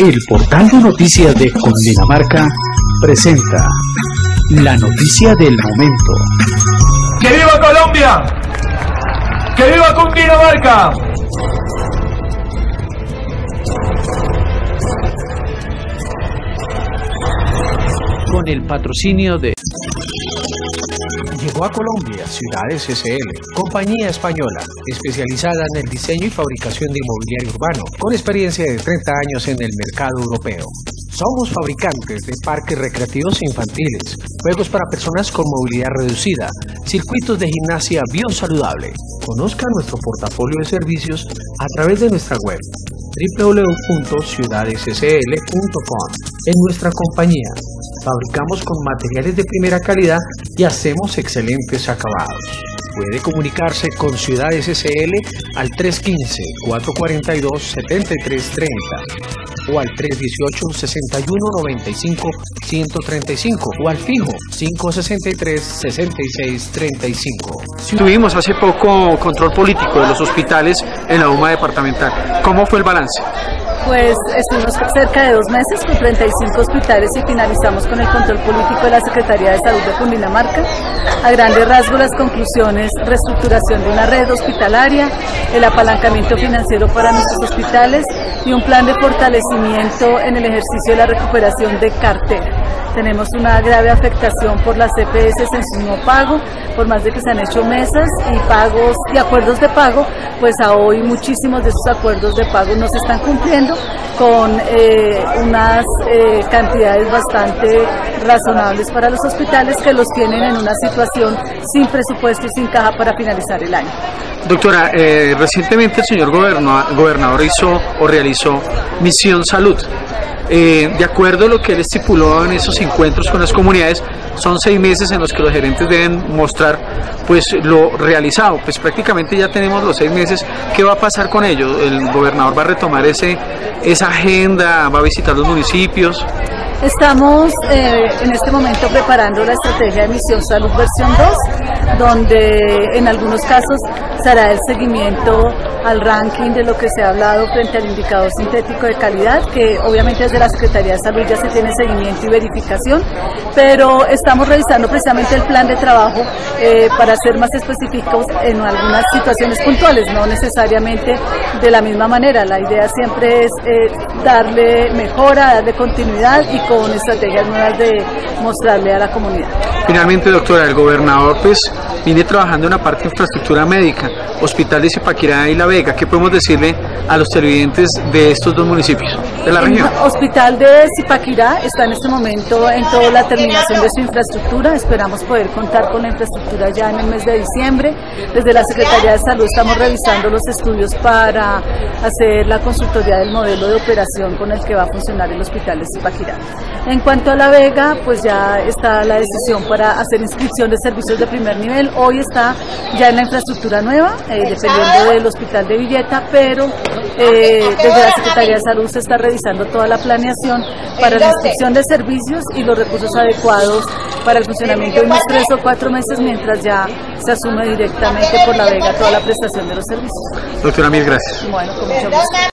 El portal de noticias de Cundinamarca presenta la noticia del momento. ¡Que viva Colombia! ¡Que viva Cundinamarca! Con el patrocinio de... Llegó a Colombia Ciudades SL, compañía española especializada en el diseño y fabricación de inmobiliario urbano, con experiencia de 30 años en el mercado europeo. Somos fabricantes de parques recreativos infantiles, juegos para personas con movilidad reducida, circuitos de gimnasia biosaludable. Conozca nuestro portafolio de servicios a través de nuestra web www.ciudadessl.com. En nuestra compañía fabricamos con materiales de primera calidad y hacemos excelentes acabados. Puede comunicarse con Ciudades SL al 315-442-7330 o al 318-6195-135 o al fijo 563-6635. Tuvimos hace poco control político de los hospitales en la UMA departamental. ¿Cómo fue el balance? Pues estuvimos cerca de 2 meses con 35 hospitales y finalizamos con el control político de la Secretaría de Salud de Cundinamarca. A grandes rasgos las conclusiones: reestructuración de una red hospitalaria, el apalancamiento financiero para nuestros hospitales y un plan de fortalecimiento en el ejercicio de la recuperación de cartera. Tenemos una grave afectación por las EPS en su no pago, por más de que se han hecho mesas y pagos y acuerdos de pago, pues a hoy muchísimos de esos acuerdos de pago no se están cumpliendo con unas cantidades bastante razonables para los hospitales, que los tienen en una situación sin presupuesto y sin caja para finalizar el año. Doctora, recientemente el señor gobernador realizó Misión Salud. De acuerdo a lo que él estipuló en esos encuentros con las comunidades, son 6 meses en los que los gerentes deben mostrar pues lo realizado. Pues prácticamente ya tenemos los 6 meses. ¿Qué va a pasar con ello? ¿El gobernador va a retomar esa agenda? ¿Va a visitar los municipios? Estamos en este momento preparando la estrategia de Misión Salud versión 2, donde en algunos casos se hará el seguimiento al ranking de lo que se ha hablado frente al indicador sintético de calidad, que obviamente desde la Secretaría de Salud ya se tiene seguimiento y verificación, pero estamos revisando precisamente el plan de trabajo para ser más específicos en algunas situaciones puntuales, no necesariamente de la misma manera. La idea siempre es darle mejora, darle continuidad y con estrategias nuevas de mostrarle a la comunidad. Finalmente, doctora, el gobernador pues viene trabajando en la parte de infraestructura médica, hospital de Zipaquirá y La Vega. ¿Qué podemos decirle a los televidentes de estos 2 municipios de la región? El hospital de Zipaquirá está en este momento en toda la terminación de su infraestructura. Esperamos poder contar con la infraestructura ya en el mes de diciembre. Desde la Secretaría de Salud estamos revisando los estudios para hacer la consultoría del modelo de operación con el que va a funcionar el hospital de Zipaquirá. En cuanto a La Vega, pues ya está la decisión para hacer inscripción de servicios de primer nivel. Hoy está ya en la infraestructura nueva, dependiendo del hospital de Villeta, pero desde la Secretaría de Salud se está revisando toda la planeación para la inscripción de servicios y los recursos adecuados para el funcionamiento de unos 3 o 4 meses, mientras ya se asume directamente por La Vega toda la prestación de los servicios. Doctora, mil gracias. Bueno, con mucho gusto.